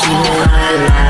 you.